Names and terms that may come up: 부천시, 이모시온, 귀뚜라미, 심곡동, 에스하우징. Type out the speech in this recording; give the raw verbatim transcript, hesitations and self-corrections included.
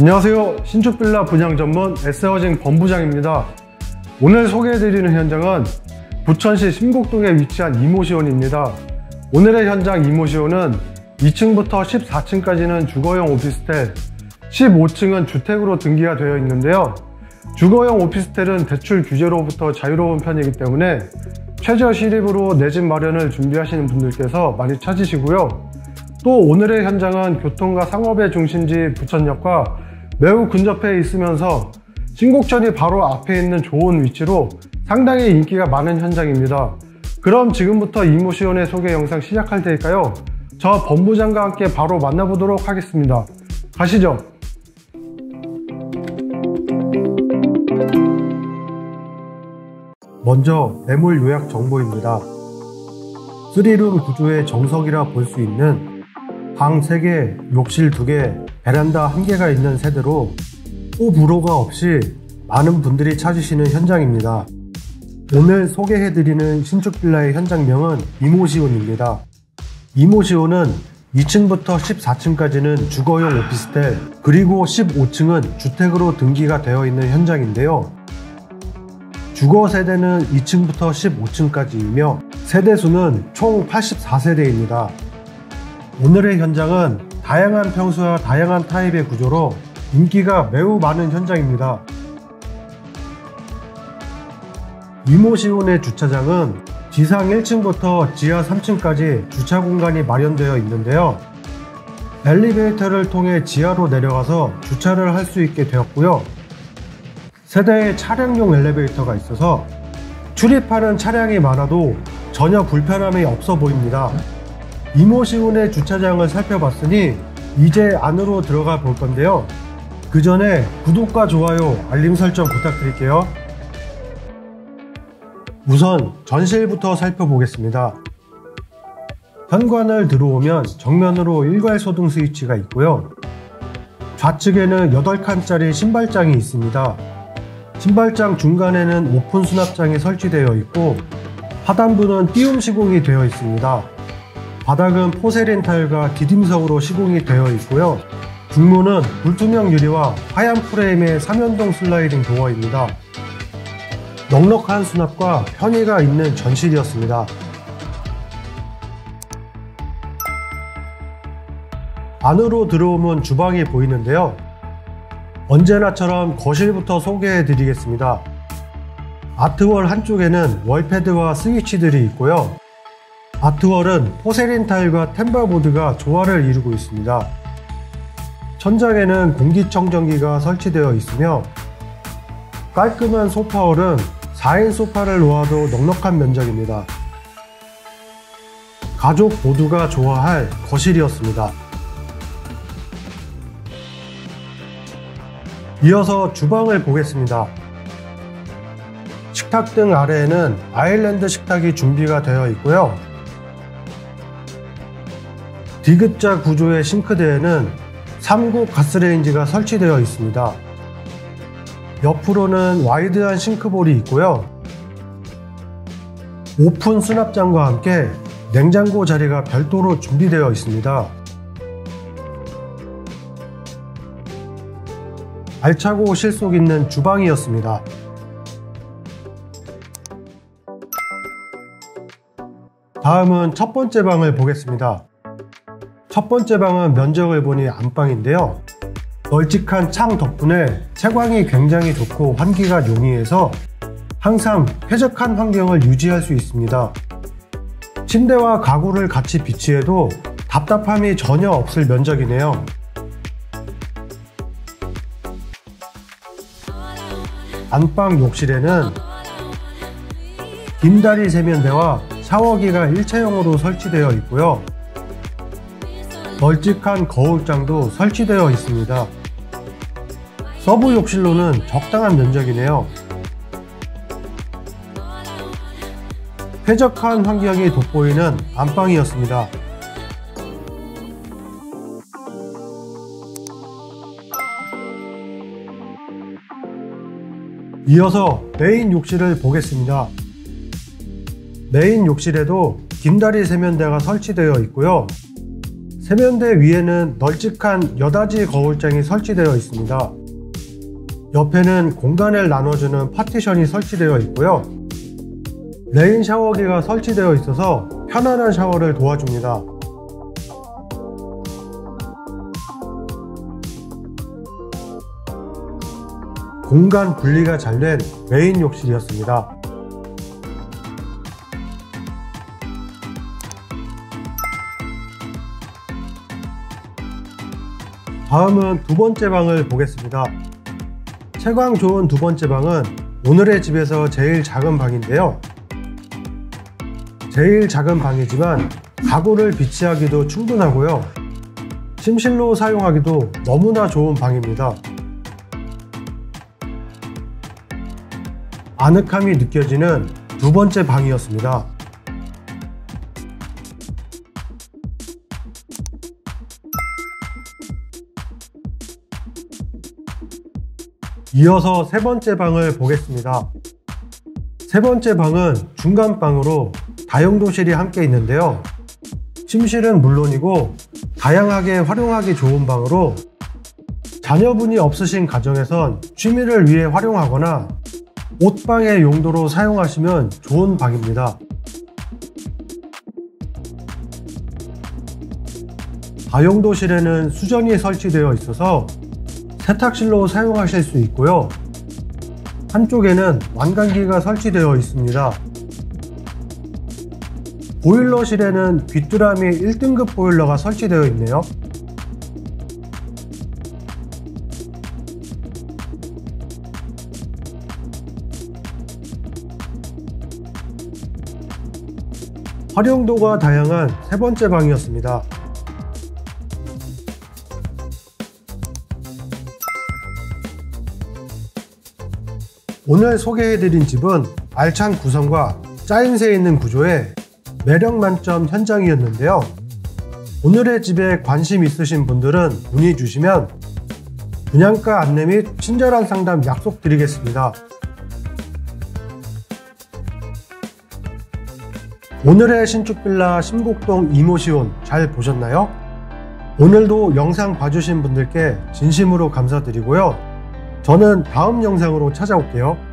안녕하세요. 신축빌라 분양 전문 에스하우징 본부장입니다. 오늘 소개해드리는 현장은 부천시 심곡동에 위치한 이모시온입니다. 오늘의 현장 이모시온은 이 층부터 십사 층까지는 주거용 오피스텔, 십오 층은 주택으로 등기가 되어 있는데요. 주거용 오피스텔은 대출 규제로부터 자유로운 편이기 때문에 최저 실입으로 내 집 마련을 준비하시는 분들께서 많이 찾으시고요. 또 오늘의 현장은 교통과 상업의 중심지 부천역과 매우 근접해 있으면서 신곡천이 바로 앞에 있는 좋은 위치로 상당히 인기가 많은 현장입니다. 그럼 지금부터 이모시온의 소개 영상 시작할 테니까요. 저 본부장과 함께 바로 만나보도록 하겠습니다. 가시죠. 먼저 매물 요약 정보입니다. 쓰리룸 구조의 정석이라 볼 수 있는 방 세 개, 욕실 두 개, 베란다 한 개가 있는 세대로 호불호가 없이 많은 분들이 찾으시는 현장입니다. 오늘 소개해드리는 신축빌라의 현장명은 이모시온입니다. 이모시온은 이 층부터 십사 층까지는 주거용 오피스텔, 그리고 십오 층은 주택으로 등기가 되어 있는 현장인데요. 주거 세대는 이 층부터 십오 층까지이며 세대수는 총 팔십사 세대입니다. 오늘의 현장은 다양한 평수와 다양한 타입의 구조로 인기가 매우 많은 현장입니다. 이모시온의 주차장은 지상 일 층부터 지하 삼 층까지 주차 공간이 마련되어 있는데요. 엘리베이터를 통해 지하로 내려가서 주차를 할 수 있게 되었고요. 세대에 차량용 엘리베이터가 있어서 출입하는 차량이 많아도 전혀 불편함이 없어 보입니다. 이모시온의 주차장을 살펴봤으니 이제 안으로 들어가 볼 건데요. 그 전에 구독과 좋아요, 알림 설정 부탁드릴게요. 우선 전실부터 살펴보겠습니다. 현관을 들어오면 정면으로 일괄 소등 스위치가 있고요. 좌측에는 여덟 칸짜리 신발장이 있습니다. 신발장 중간에는 오픈 수납장이 설치되어 있고 하단부는 띄움 시공이 되어 있습니다. 바닥은 포세린 타일과 디딤석으로 시공이 되어 있고요. 중문은 불투명 유리와 하얀 프레임의 삼 연동 슬라이딩 도어입니다. 넉넉한 수납과 편의가 있는 전실이었습니다. 안으로 들어오면 주방이 보이는데요. 언제나처럼 거실부터 소개해드리겠습니다. 아트월 한쪽에는 월패드와 스위치들이 있고요. 아트월은 포세린 타일과 템바보드가 조화를 이루고 있습니다. 천장에는 공기청정기가 설치되어 있으며 깔끔한 소파월은 사 인 소파를 놓아도 넉넉한 면적입니다. 가족 모두가 좋아할 거실이었습니다. 이어서 주방을 보겠습니다. 식탁 등 아래에는 아일랜드 식탁이 준비가 되어 있고요. D급자 구조의 싱크대에는 삼 구 가스레인지가 설치되어 있습니다. 옆으로는 와이드한 싱크볼이 있고요. 오픈 수납장과 함께 냉장고 자리가 별도로 준비되어 있습니다. 알차고 실속 있는 주방이었습니다. 다음은 첫 번째 방을 보겠습니다. 첫 번째 방은 면적을 보니 안방인데요. 널찍한 창 덕분에 채광이 굉장히 좋고 환기가 용이해서 항상 쾌적한 환경을 유지할 수 있습니다. 침대와 가구를 같이 비치해도 답답함이 전혀 없을 면적이네요. 안방 욕실에는 긴다리 세면대와 샤워기가 일체형으로 설치되어 있고요. 널찍한 거울장도 설치되어 있습니다. 서브 욕실로는 적당한 면적이네요. 쾌적한 환경이 돋보이는 안방이었습니다. 이어서 메인 욕실을 보겠습니다. 메인 욕실에도 긴다리 세면대가 설치되어 있고요. 세면대 위에는 널찍한 여닫이 거울장이 설치되어 있습니다. 옆에는 공간을 나눠주는 파티션이 설치되어 있고요. 레인 샤워기가 설치되어 있어서 편안한 샤워를 도와줍니다. 공간 분리가 잘 된 메인 욕실이었습니다. 다음은 두 번째 방을 보겠습니다. 채광 좋은 두 번째 방은 오늘의 집에서 제일 작은 방인데요. 제일 작은 방이지만 가구를 비치하기도 충분하고요. 침실로 사용하기도 너무나 좋은 방입니다. 아늑함이 느껴지는 두 번째 방이었습니다. 이어서 세 번째 방을 보겠습니다. 세 번째 방은 중간 방으로 다용도실이 함께 있는데요. 침실은 물론이고 다양하게 활용하기 좋은 방으로 자녀분이 없으신 가정에선 취미를 위해 활용하거나 옷방의 용도로 사용하시면 좋은 방입니다. 다용도실에는 수전이 설치되어 있어서 세탁실로 사용하실 수 있고요. 한쪽에는 완강기가 설치되어 있습니다. 보일러실에는 귀뚜라미 일 등급 보일러가 설치되어 있네요. 활용도가 다양한 세 번째 방이었습니다. 오늘 소개해드린 집은 알찬 구성과 짜임새 있는 구조의 매력 만점 현장이었는데요. 오늘의 집에 관심 있으신 분들은 문의 주시면 분양가 안내 및 친절한 상담 약속드리겠습니다. 오늘의 신축빌라 심곡동 이모시온 잘 보셨나요? 오늘도 영상 봐주신 분들께 진심으로 감사드리고요. 저는 다음 영상으로 찾아올게요.